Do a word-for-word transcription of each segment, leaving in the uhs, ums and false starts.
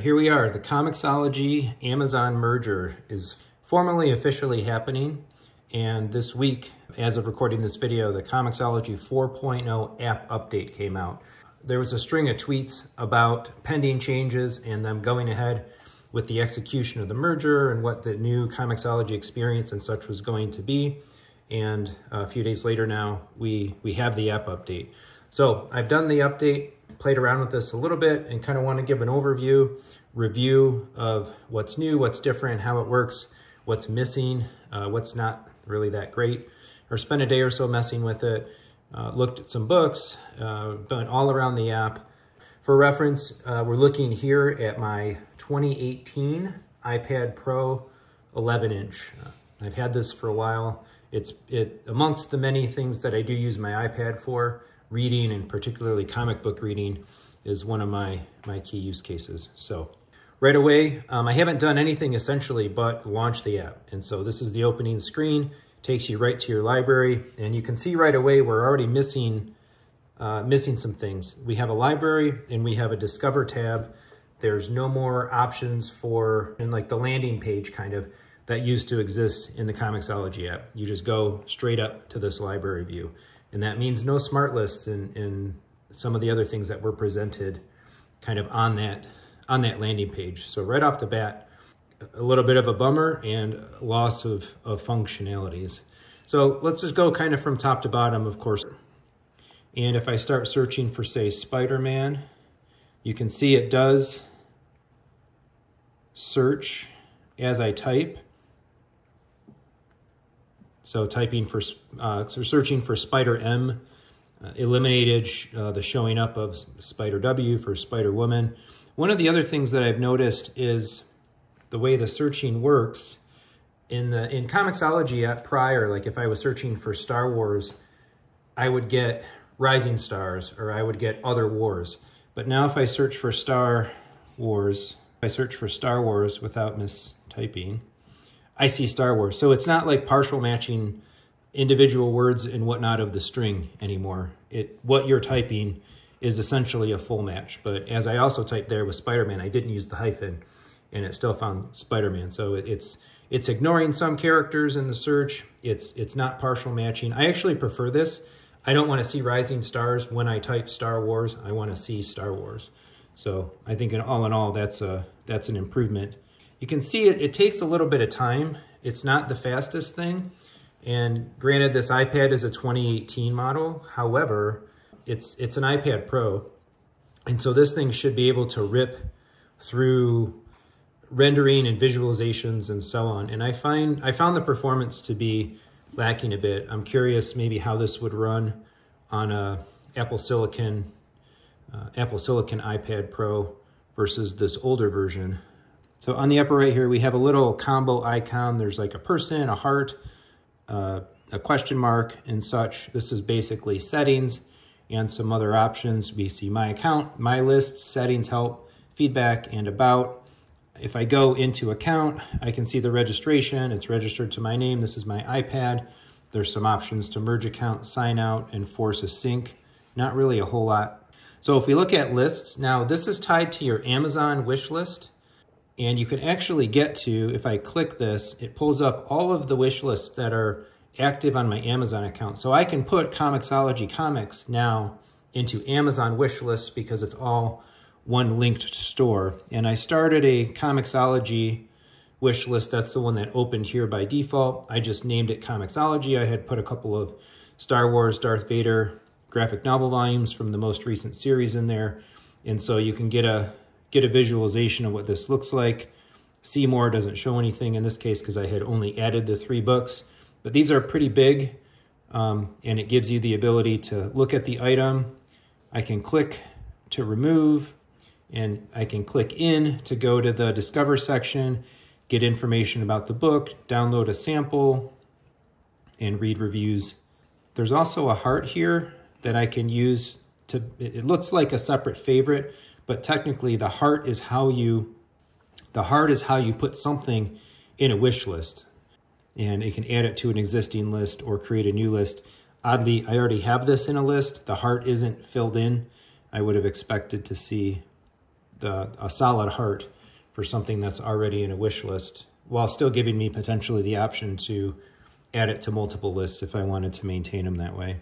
right, here we are. The Comixology Amazon merger is formally, officially happening. And this week, as of recording this video, the Comixology four point oh app update came out. There was a string of tweets about pending changes and them going ahead with the execution of the merger and what the new Comixology experience and such was going to be. And a few days later now, we, we have the app update. So I've done the update, played around with this a little bit, and kind of want to give an overview, review of what's new, what's different, how it works, what's missing, uh, what's not really that great, or spent a day or so messing with it, uh, looked at some books, uh, went all around the app. For reference, uh, we're looking here at my twenty eighteen iPad Pro eleven inch. Uh, I've had this for a while. It's it amongst the many things that I do use my iPad for, reading and particularly comic book reading is one of my, my key use cases. So right away, um, I haven't done anything essentially but launch the app. And so this is the opening screen, takes you right to your library, and you can see right away we're already missing Uh, missing some things. We have a library and we have a Discover tab. There's no more options for, and like the landing page kind of, that used to exist in the Comixology app. You just go straight up to this library view. And that means no smart lists and, and some of the other things that were presented kind of on that, on that landing page. So right off the bat, a little bit of a bummer and loss of, of functionalities. So let's just go kind of from top to bottom, of course. And if I start searching for, say, Spider-Man, you can see it does search as I type. So typing for, uh, so searching for Spider-M uh, eliminated sh uh, the showing up of Spider-W for Spider Woman. One of the other things that I've noticed is the way the searching works. In the in Comixology app prior, like if I was searching for Star Wars, I would get Rising Stars, or I would get Other Wars. But now if I search for Star Wars, if I search for Star Wars without mistyping, I see Star Wars. So it's not like partial matching individual words and whatnot of the string anymore. It what you're typing is essentially a full match. But as I also typed there with Spider-Man, I didn't use the hyphen, and it still found Spider-Man. So it's it's ignoring some characters in the search. It's it's not partial matching. I actually prefer this. I don't want to see Rising Stars when I type Star Wars. I want to see Star Wars. So I think in all in all, that's a that's an improvement. You can see it, it takes a little bit of time. It's not the fastest thing. And granted, this iPad is a twenty eighteen model. However, it's it's an iPad Pro. And so this thing should be able to rip through rendering and visualizations and so on. And I find I found the performance to be lacking a bit. I'm curious maybe how this would run on a Apple Silicon, uh, Apple Silicon iPad Pro versus this older version. So on the upper right here, we have a little combo icon. There's like a person, a heart, uh, a question mark and such. This is basically settings and some other options. We see my account, my lists, settings, help, feedback, and about. If I go into account, I can see the registration. It's registered to my name. This is my iPad. There's some options to merge account, sign out, and force a sync. Not really a whole lot. So if we look at lists, now this is tied to your Amazon wish list. And you can actually get to, if I click this, it pulls up all of the wish lists that are active on my Amazon account. So I can put Comixology Comics now into Amazon wish lists because it's all one linked store. And I started a Comixology wish list. That's the one that opened here by default. I just named it Comixology. I had put a couple of Star Wars, Darth Vader graphic novel volumes from the most recent series in there. And so you can get a get a visualization of what this looks like. See more doesn't show anything in this case because I had only added the three books. But these are pretty big, um, and it gives you the ability to look at the item. I can click to remove, and I can click in to go to the Discover section, get information about the book, download a sample, and read reviews. There's also a heart here that I can use to, it looks like a separate favorite, but technically the heart is how you, the heart is how you put something in a wish list. And it can add it to an existing list or create a new list. Oddly, I already have this in a list. The heart isn't filled in. I would have expected to see uh, a solid heart for something that's already in a wish list, while still giving me potentially the option to add it to multiple lists if I wanted to maintain them that way.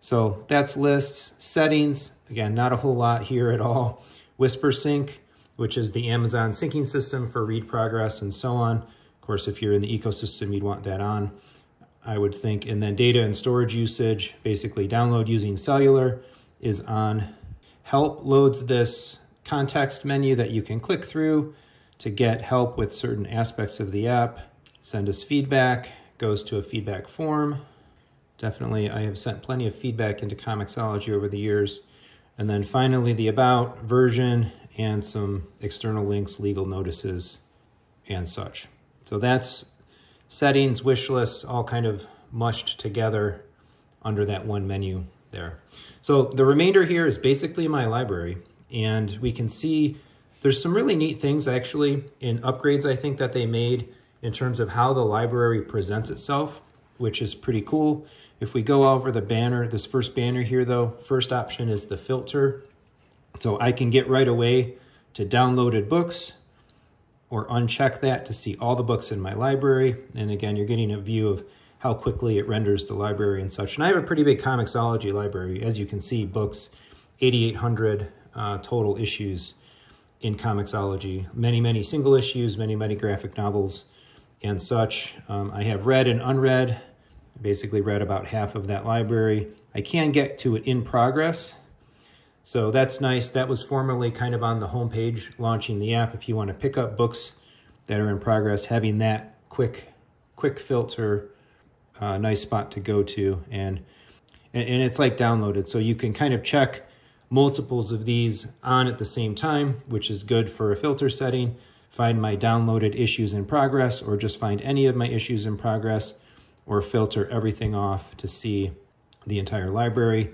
So that's lists. Settings, again, not a whole lot here at all. WhisperSync, which is the Amazon syncing system for read progress and so on. Of course, if you're in the ecosystem, you'd want that on, I would think. And then data and storage usage, basically download using cellular, is on. Help loads this context menu that you can click through to get help with certain aspects of the app. Send us feedback, goes to a feedback form. Definitely, I have sent plenty of feedback into Comixology over the years. And then finally, the about, version, and some external links, legal notices, and such. So that's settings, wish lists, all kind of mushed together under that one menu there. So the remainder here is basically my library. And we can see there's some really neat things, actually, in upgrades, I think, that they made in terms of how the library presents itself, which is pretty cool. If we go over the banner, this first banner here though, first option is the filter. So I can get right away to downloaded books or uncheck that to see all the books in my library. And again, you're getting a view of how quickly it renders the library and such. And I have a pretty big Comixology library. As you can see, books, eighty-eight hundred uh, total issues in Comixology. Many, many single issues, many, many graphic novels and such. Um, I have read and unread. Basically read about half of that library. I can get to it in progress, so that's nice. That was formerly kind of on the home page launching the app. If you want to pick up books that are in progress, having that quick quick filter, uh, nice spot to go to, and, and and it's like downloaded, so you can kind of check multiples of these on at the same time, which is good for a filter setting. Find my downloaded issues in progress, or just find any of my issues in progress, or filter everything off to see the entire library.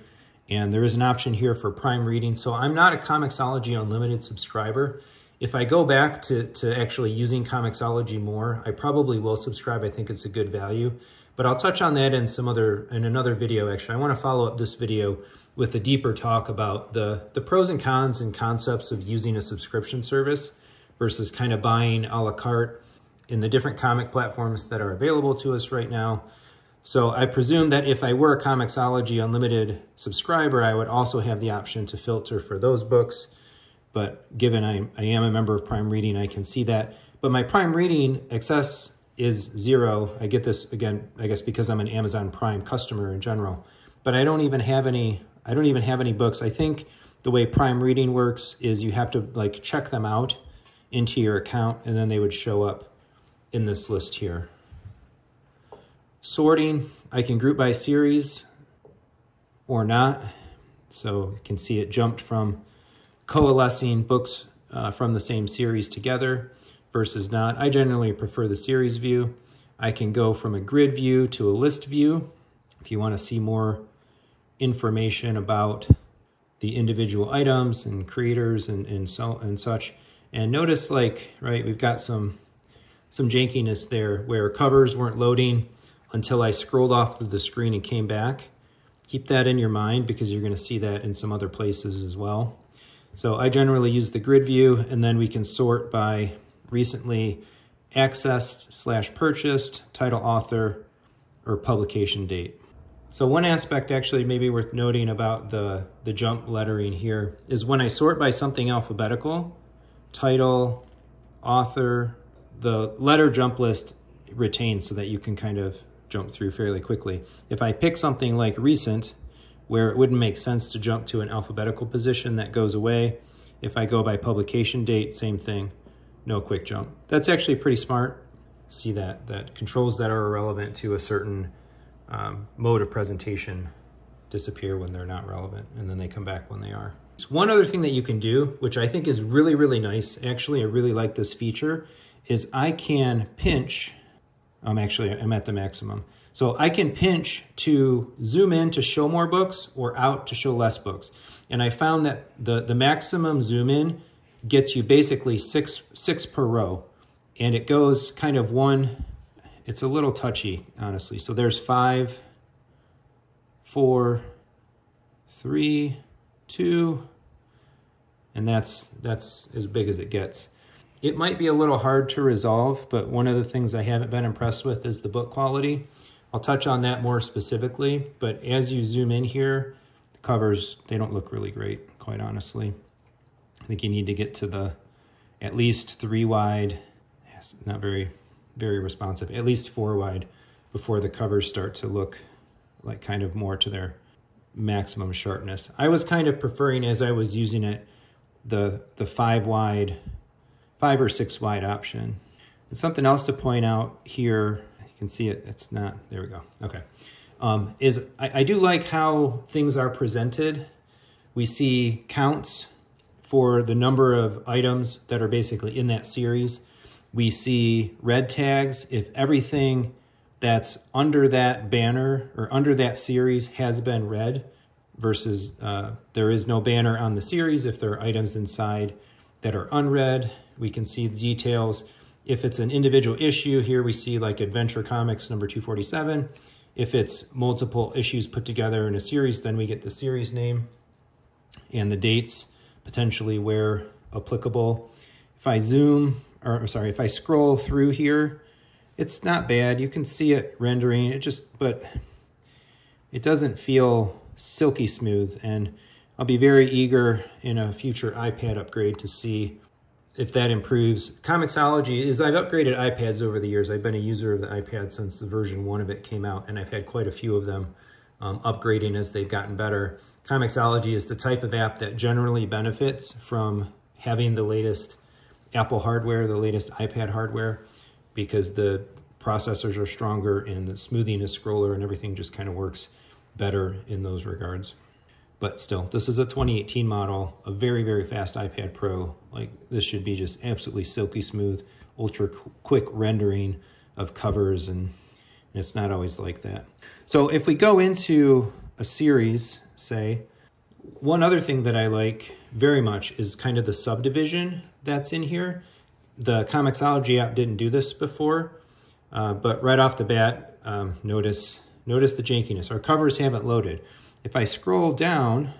And there is an option here for Prime Reading. So I'm not a Comixology Unlimited subscriber. If I go back to, to actually using Comixology more, I probably will subscribe. I think it's a good value. But I'll touch on that in some other in another video, actually. I want to follow up this video with a deeper talk about the, the pros and cons and concepts of using a subscription service versus kind of buying a la carte in the different comic platforms that are available to us right now. So I presume that if I were a Comixology Unlimited subscriber, I would also have the option to filter for those books. But given I, I am a member of Prime Reading, I can see that. But my Prime Reading access is zero. I get this, again, I guess because I'm an Amazon Prime customer in general. But I don't even have any, I don't even have any books. I think the way Prime Reading works is you have to like check them out into your account, and then they would show up in this list here. Sorting, I can group by series or not. So you can see it jumped from coalescing books uh, from the same series together versus not. I generally prefer the series view. I can go from a grid view to a list view if you want to see more information about the individual items and creators and, and so and such. And notice, like, right, we've got some some jankiness there where covers weren't loading until I scrolled off the screen and came back. Keep that in your mind because you're going to see that in some other places as well. So I generally use the grid view, and then we can sort by recently accessed slash purchased, title, author, or publication date. So one aspect actually maybe worth noting about the, the jump lettering here is when I sort by something alphabetical, title, author, the letter jump list retains so that you can kind of jump through fairly quickly. If I pick something like recent, where it wouldn't make sense to jump to an alphabetical position, that goes away. If I go by publication date, same thing, no quick jump. That's actually pretty smart. See that, that controls that are relevant to a certain um, mode of presentation disappear when they're not relevant, and then they come back when they are. So one other thing that you can do, which I think is really, really nice, actually, I really like this feature, is I can pinch, um, actually I'm at the maximum, so I can pinch to zoom in to show more books or out to show less books. And I found that the, the maximum zoom in gets you basically six, six per row, and it goes kind of one, it's a little touchy, honestly. So there's five, four, three, two, and that's that's as big as it gets. It might be a little hard to resolve, but one of the things I haven't been impressed with is the book quality. I'll touch on that more specifically, but as you zoom in here, the covers, they don't look really great, quite honestly. I think you need to get to the at least three wide, yes, not very, very responsive, at least four wide before the covers start to look like kind of more to their maximum sharpness. I was kind of preferring, as I was using it, the the five wide, five or six wide option. And something else to point out here, you can see it, it's not, there we go, okay, um, is I, I do like how things are presented. We see counts for the number of items that are basically in that series. We see red tags if everything that's under that banner or under that series has been read, versus uh, there is no banner on the series if there are items inside that are unread. We can see the details. If it's an individual issue, here we see like Adventure Comics number two forty-seven. If it's multiple issues put together in a series, then we get the series name and the dates, potentially where applicable. If I zoom, or I'm sorry, if I scroll through here, it's not bad. You can see it rendering. It just, but it doesn't feel silky smooth. And I'll be very eager in a future iPad upgrade to see if that improves. Comixology is, I've upgraded iPads over the years. I've been a user of the iPad since the version one of it came out, and I've had quite a few of them um, upgrading as they've gotten better. Comixology is the type of app that generally benefits from having the latest Apple hardware, the latest iPad hardware, because the processors are stronger and the smoothing is scroller and everything just kind of works better in those regards. But still, this is a twenty eighteen model, a very, very fast iPad Pro. Like, this should be just absolutely silky smooth, ultra quick rendering of covers, and, and it's not always like that. So if we go into a series, say, one other thing that I like very much is kind of the subdivision that's in here. The Comixology app didn't do this before, uh, but right off the bat, um, notice notice the jankiness. Our covers haven't loaded. If I scroll down,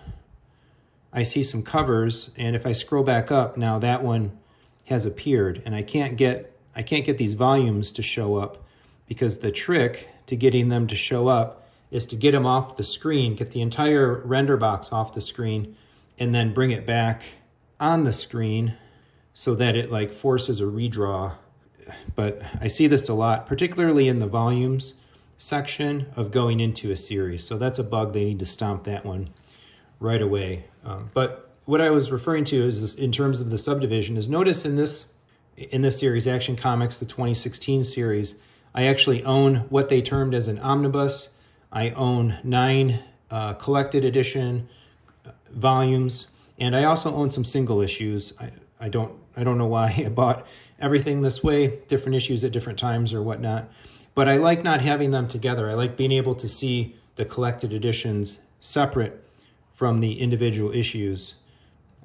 I see some covers, and if I scroll back up, now that one has appeared, and I can't get I can't get these volumes to show up, because the trick to getting them to show up is to get them off the screen, get the entire render box off the screen, and then bring it back on the screen, so that it like forces a redraw. But I see this a lot, particularly in the volumes section of going into a series. So that's a bug. They need to stomp that one right away. Um, but what I was referring to is this, in terms of the subdivision, is notice in this in this series, Action Comics, the twenty sixteen series, I actually own what they termed as an omnibus. I own nine uh, collected edition volumes, and I also own some single issues. I, I don't I don't know why I bought everything this way, different issues at different times or whatnot. But I like not having them together. I like being able to see the collected editions separate from the individual issues.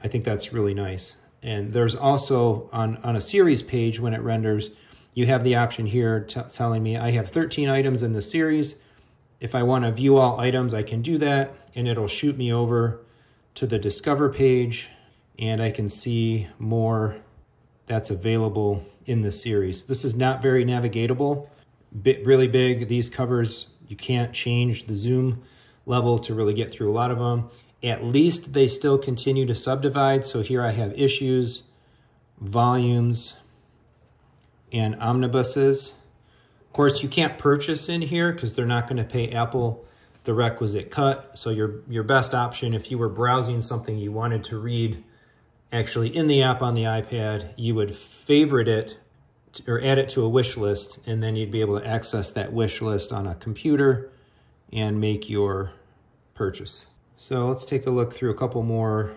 I think that's really nice. And there's also, on, on a series page when it renders, you have the option here telling me I have thirteen items in the series. If I want to view all items, I can do that, and it'll shoot me over to the Discover page, and I can see more that's available in the series. This is not very navigatable, bit really big. These covers, you can't change the zoom level to really get through a lot of them. At least they still continue to subdivide. So here I have issues, volumes, and omnibuses. Of course, you can't purchase in here because they're not going to pay Apple the requisite cut. So your, your best option, if you were browsing something you wanted to read actually in the app on the iPad, you would favorite it or add it to a wish list, and then you'd be able to access that wish list on a computer and make your purchase. So let's take a look through a couple more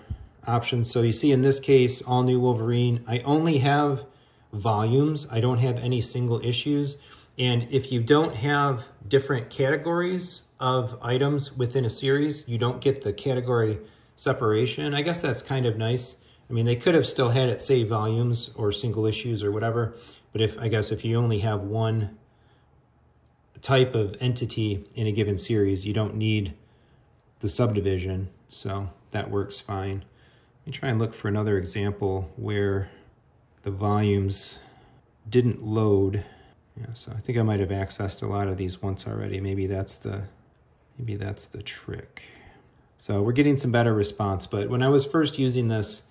options. So you see in this case, All New Wolverine, I only have volumes. I don't have any single issues. And if you don't have different categories of items within a series, you don't get the category separation. I guess that's kind of nice. I mean, they could have still had it say volumes or single issues or whatever, but if I guess if you only have one type of entity in a given series, you don't need the subdivision, so that works fine. Let me try and look for another example where the volumes didn't load. Yeah, so I think I might have accessed a lot of these once already. Maybe that's the maybe that's the trick. So we're getting some better response, but when I was first using this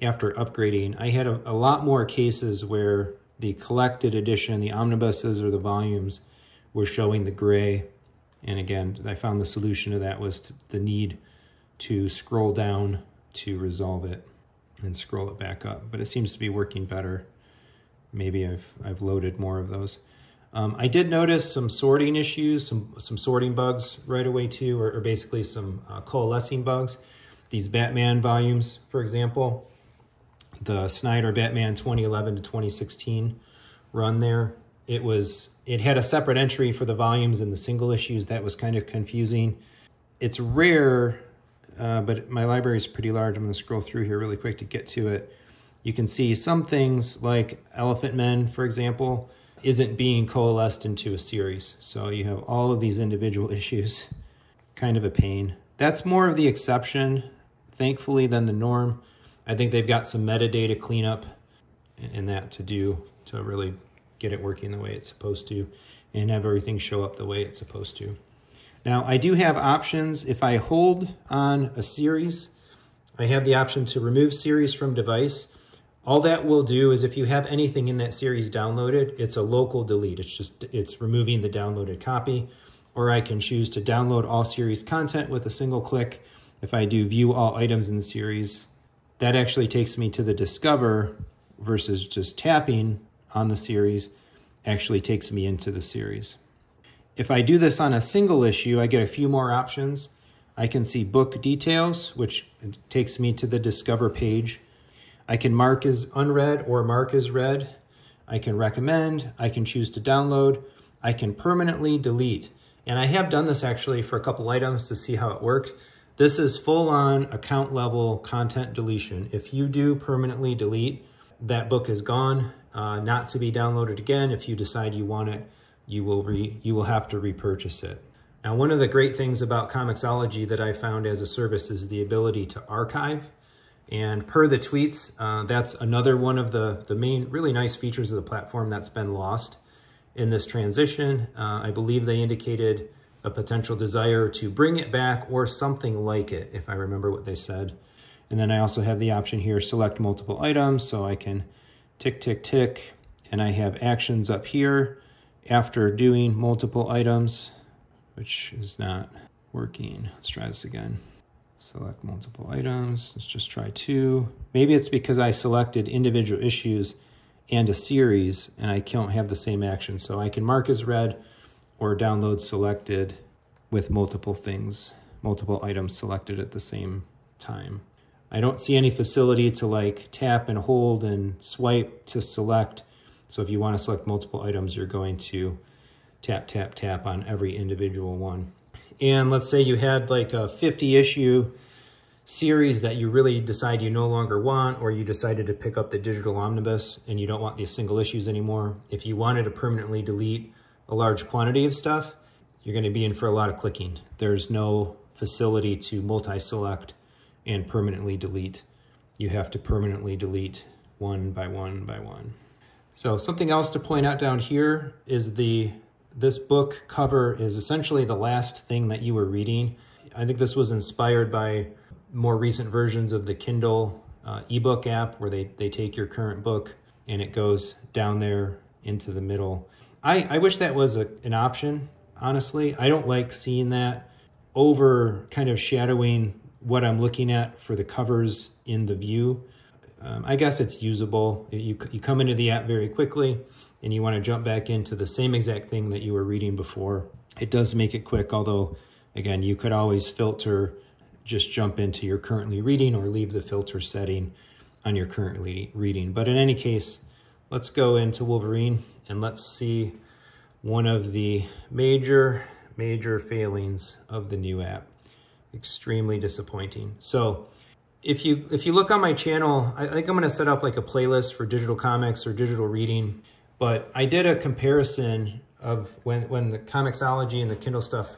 after upgrading, I had a, a lot more cases where the collected edition, the omnibuses or the volumes were showing the gray. And again, I found the solution to that was to, the need to scroll down to resolve it and scroll it back up. But it seems to be working better. Maybe I've, I've loaded more of those. Um, I did notice some sorting issues, some, some sorting bugs right away too, or, or basically some uh, coalescing bugs. These Batman volumes, for example, the Snyder Batman twenty eleven to twenty sixteen run there, it was, it had a separate entry for the volumes and the single issues. That was kind of confusing. It's rare, uh, but my library is pretty large. I'm going to scroll through here really quick to get to it. You can see some things like Elephant Men, for example, isn't being coalesced into a series. So you have all of these individual issues, kind of a pain. That's more of the exception, thankfully, than the norm. I think they've got some metadata cleanup and that to do to really get it working the way it's supposed to and have everything show up the way it's supposed to. Now, I do have options. If I hold on a series, I have the option to remove series from device. All that will do is if you have anything in that series downloaded, it's a local delete. It's just, it's removing the downloaded copy, or I can choose to download all series content with a single click. If I do view all items in the series, that actually takes me to the Discover versus just tapping on the series actually takes me into the series. If I do this on a single issue, I get a few more options. I can see book details, which takes me to the Discover page. I can mark as unread or mark as read. I can recommend, I can choose to download, I can permanently delete. And I have done this actually for a couple items to see how it worked. This is full on account level content deletion. If you do permanently delete, that book is gone, uh, not to be downloaded again. If you decide you want it, you will, re you will have to repurchase it. Now, one of the great things about Comixology that I found as a service is the ability to archive. And per the tweets, uh, that's another one of the, the main really nice features of the platform that's been lost in this transition. Uh, I believe they indicated a potential desire to bring it back or something like it, if I remember what they said. And then I also have the option here, select multiple items, so I can tick, tick, tick. And I have actions up here after doing multiple items, which is not working. Let's try this again. Select multiple items. Let's just try two. Maybe it's because I selected individual issues and a series and I can't have the same action. So I can mark as read or download selected with multiple things, multiple items selected at the same time. I don't see any facility to like tap and hold and swipe to select. So if you want to select multiple items, you're going to tap, tap, tap on every individual one. And let's say you had like a fifty issue series that you really decide you no longer want, or you decided to pick up the digital omnibus and you don't want these single issues anymore. If you wanted to permanently delete a large quantity of stuff, you're going to be in for a lot of clicking. There's no facility to multi-select and permanently delete. You have to permanently delete one by one by one. So something else to point out down here is the this book cover is essentially the last thing that you were reading. I think this was inspired by more recent versions of the Kindle uh, ebook app where they, they take your current book and it goes down there into the middle. I, I wish that was a, an option, honestly. I don't like seeing that over kind of shadowing what I'm looking at for the covers in the view. Um, I guess it's usable. You, you come into the app very quickly and you want to jump back into the same exact thing that you were reading before. It does make it quick, although, again, you could always filter, just jump into your currently reading or leave the filter setting on your currently reading. But in any case, let's go into Wolverine and let's see one of the major, major failings of the new app. Extremely disappointing. So if you, if you look on my channel, I think I'm going to set up like a playlist for digital comics or digital reading. But I did a comparison of when, when the Comixology and the Kindle stuff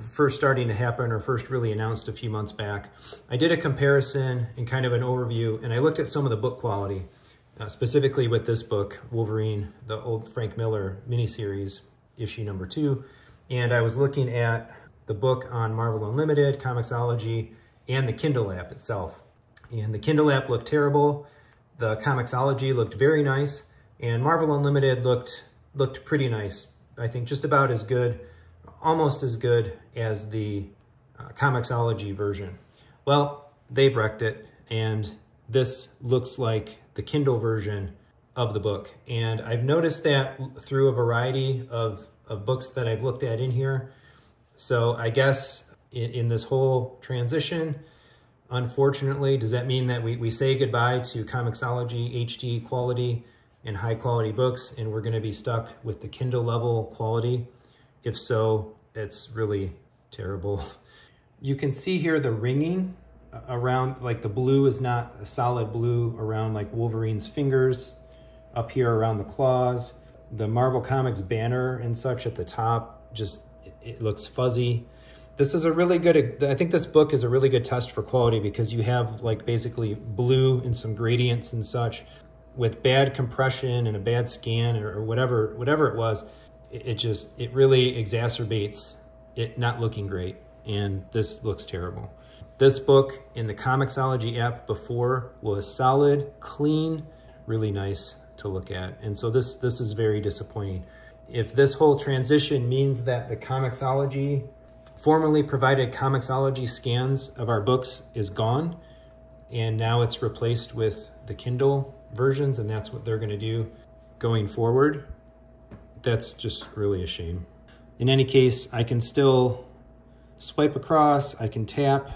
first starting to happen or first really announced a few months back, I did a comparison and kind of an overview, and I looked at some of the book quality, uh, specifically with this book, Wolverine, the old Frank Miller miniseries, issue number two. And I was looking at the book on Marvel Unlimited, Comixology, and the Kindle app itself. And the Kindle app looked terrible. The Comixology looked very nice. And Marvel Unlimited looked looked pretty nice. I think just about as good, almost as good as the uh, Comixology version. Well, they've wrecked it, and this looks like the Kindle version of the book. And I've noticed that through a variety of, of books that I've looked at in here. So I guess in, in this whole transition, unfortunately, does that mean that we, we say goodbye to Comixology H D quality and high quality books, and we're going to be stuck with the Kindle level quality? If so, it's really terrible. You can see here the ringing around, like the blue is not a solid blue around like Wolverine's fingers, up here around the claws. The Marvel Comics banner and such at the top, just it looks fuzzy. This is a really good, I think this book is a really good test for quality, because you have like basically blue and some gradients and such. With bad compression and a bad scan or whatever whatever it was, it, it just, it really exacerbates it not looking great. And this looks terrible. This book in the Comixology app before was solid, clean, really nice to look at. And so this, this is very disappointing. If this whole transition means that the Comixology, formerly provided Comixology scans of our books is gone, and now it's replaced with the Kindle versions, and that's what they're going to do going forward, that's just really a shame. In any case, I can still swipe across, I can tap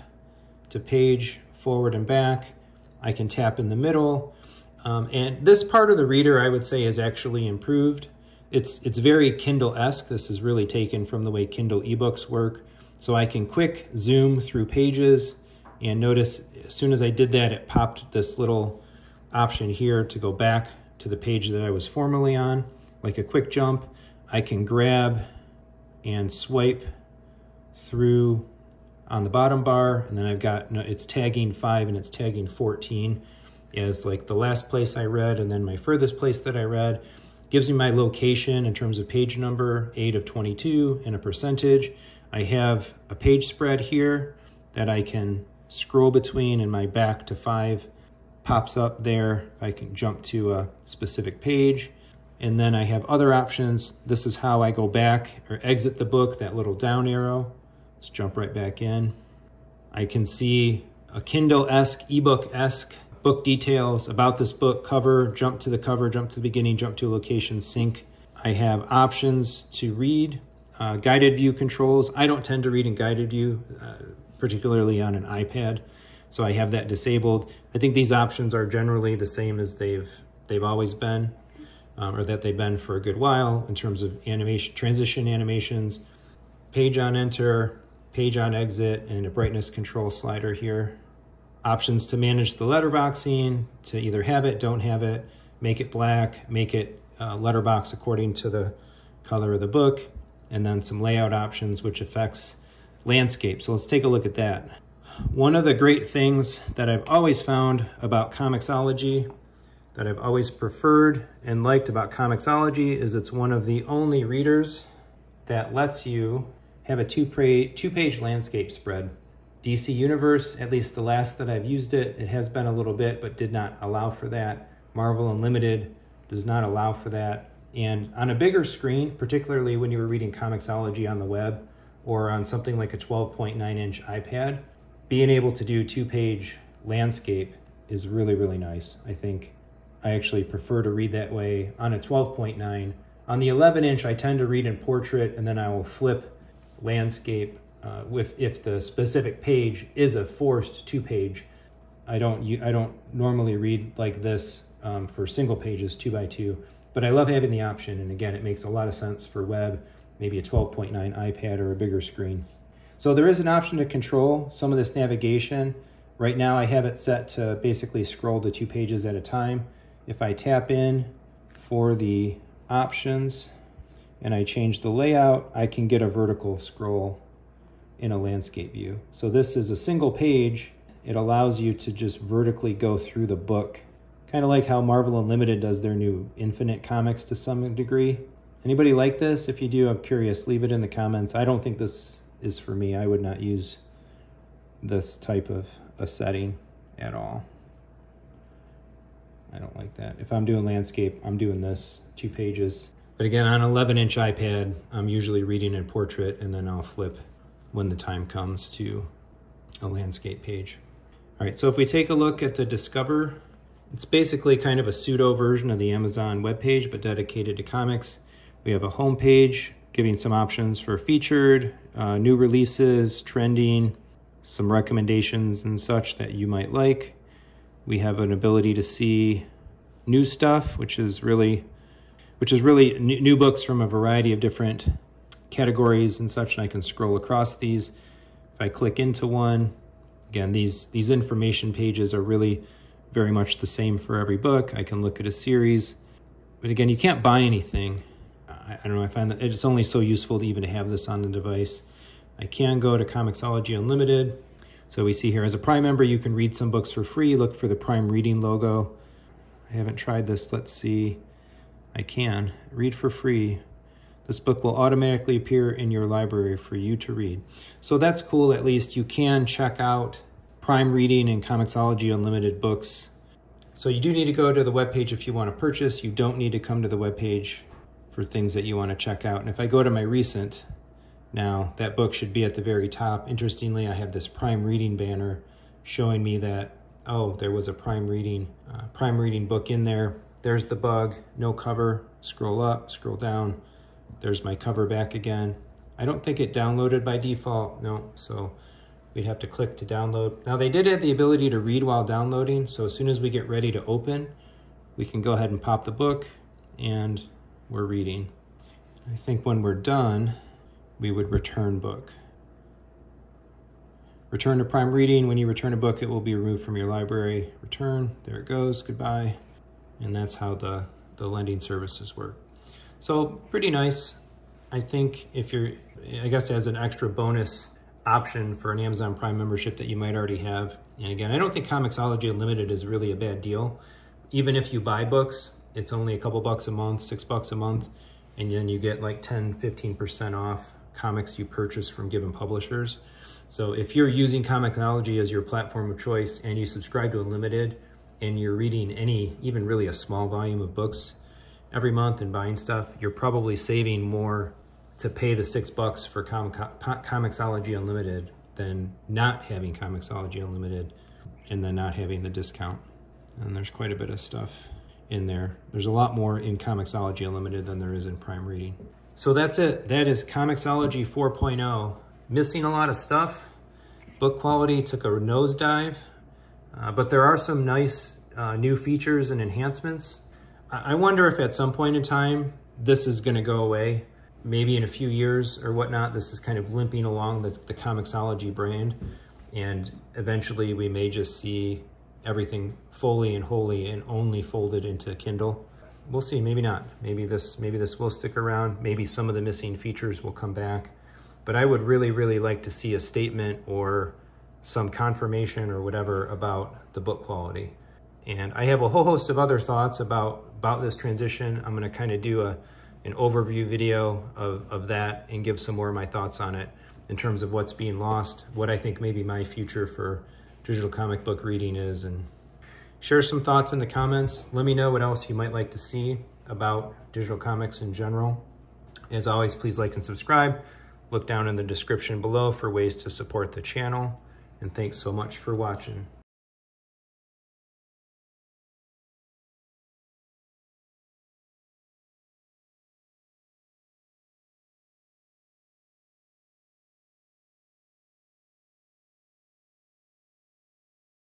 to page forward and back, I can tap in the middle, um, and this part of the reader I would say is actually improved. It's, it's very Kindle-esque. This is really taken from the way Kindle ebooks work. So I can quick zoom through pages, and notice as soon as I did that, it popped this little option here to go back to the page that I was formerly on, like a quick jump. I can grab and swipe through on the bottom bar, and then I've got, it's tagging five and it's tagging fourteen as like the last place I read, and then my furthest place that I read. Gives me my location in terms of page number, eight of twenty-two, and a percentage. I have a page spread here that I can scroll between, and my back to five pops up there. I can jump to a specific page, and then I have other options. This is how I go back or exit the book, that little down arrow. Let's jump right back in. I can see a Kindle-esque, ebook-esque book details about this book, cover, jump to the cover, jump to the beginning, jump to a location, sync. I have options to read, uh, guided view controls. I don't tend to read in guided view, uh, particularly on an iPad. So I have that disabled. I think these options are generally the same as they've they've always been, um, or that they've been for a good while in terms of animation, transition animations, page on enter, page on exit, and a brightness control slider here. Options to manage the letterboxing, to either have it, don't have it, make it black, make it uh, letterbox according to the color of the book, and then some layout options which affects landscape. So let's take a look at that. One of the great things that I've always found about Comixology, that I've always preferred and liked about Comixology, is it's one of the only readers that lets you have a two-page landscape spread. D C Universe, at least the last that I've used it, it has been a little bit, but did not allow for that. Marvel Unlimited does not allow for that. And on a bigger screen, particularly when you were reading Comixology on the web or on something like a twelve point nine inch iPad, being able to do two-page landscape is really, really nice. I think I actually prefer to read that way on a twelve point nine. On the eleven inch, I tend to read in portrait, and then I will flip landscape uh, with, if the specific page is a forced two-page. I don't, I don't normally read like this um, for single pages, two by two, but I love having the option. And again, it makes a lot of sense for web, maybe a twelve point nine iPad or a bigger screen. So there is an option to control some of this navigation. Right now I have it set to basically scroll to two pages at a time. If I tap in for the options and I change the layout, I can get a vertical scroll in a landscape view. So this is a single page. It allows you to just vertically go through the book, kind of like how Marvel Unlimited does their new Infinite comics to some degree. Anybody like this? If you do, I'm curious, leave it in the comments. I don't think this is for me. I would not use this type of a setting at all. I don't like that. If I'm doing landscape, I'm doing this, two pages. But again, on an eleven inch iPad, I'm usually reading in portrait, and then I'll flip when the time comes to a landscape page. All right, so if we take a look at the Discover, it's basically kind of a pseudo version of the Amazon webpage, but dedicated to comics. We have a home page giving some options for featured, uh, new releases, trending, some recommendations and such that you might like. We have an ability to see new stuff, which is really, which is really new, new books from a variety of different categories and such. And I can scroll across these. If I click into one, again, these, these information pages are really very much the same for every book. I can look at a series, but again, you can't buy anything. I, I don't know, I find that it's only so useful to even have this on the device. I can go to Comixology Unlimited. So we see here, as a Prime member, you can read some books for free. Look for the Prime Reading logo. I haven't tried this. Let's see. I can. Read for free. This book will automatically appear in your library for you to read. So that's cool. At least you can check out Prime Reading and Comixology Unlimited books. So you do need to go to the webpage if you want to purchase. You don't need to come to the webpage for things that you want to check out. And if I go to my recent... Now, that book should be at the very top. Interestingly, I have this Prime Reading banner showing me that, oh, there was a Prime Reading uh, Prime Reading book in there. There's the bug, no cover, scroll up, scroll down. There's my cover back again. I don't think it downloaded by default, no, so we'd have to click to download. Now, they did have the ability to read while downloading, so as soon as we get ready to open, we can go ahead and pop the book, and we're reading. I think when we're done, we would return book. Return to Prime Reading. When you return a book, it will be removed from your library. Return, there it goes, goodbye. And that's how the, the lending services work. So pretty nice. I think if you're, I guess as an extra bonus option for an Amazon Prime membership that you might already have. And again, I don't think Comixology Unlimited is really a bad deal. Even if you buy books, it's only a couple bucks a month, six bucks a month, and then you get like ten, fifteen percent off comics you purchase from given publishers. So if you're using Comixology as your platform of choice and you subscribe to Unlimited and you're reading any, even really a small volume of books every month and buying stuff, you're probably saving more to pay the six bucks for Com Com Comixology Unlimited than not having Comixology Unlimited and then not having the discount. And there's quite a bit of stuff in there. There's a lot more in Comixology Unlimited than there is in Prime Reading. So that's it. That is Comixology four point oh. Missing a lot of stuff. Book quality took a nosedive, uh, but there are some nice uh, new features and enhancements. I, I wonder if at some point in time, this is going to go away. Maybe in a few years or whatnot, this is kind of limping along the, the Comixology brand. And eventually we may just see everything fully and wholly and only folded into Kindle. We'll see, maybe not. Maybe this maybe this will stick around. Maybe some of the missing features will come back. But I would really, really like to see a statement or some confirmation or whatever about the book quality. And I have a whole host of other thoughts about, about this transition. I'm gonna kind of do a, an overview video of, of that and give some more of my thoughts on it in terms of what's being lost, what I think maybe my future for digital comic book reading is, and share some thoughts in the comments. Let me know what else you might like to see about digital comics in general. As always, please like and subscribe. Look down in the description below for ways to support the channel. And thanks so much for watching.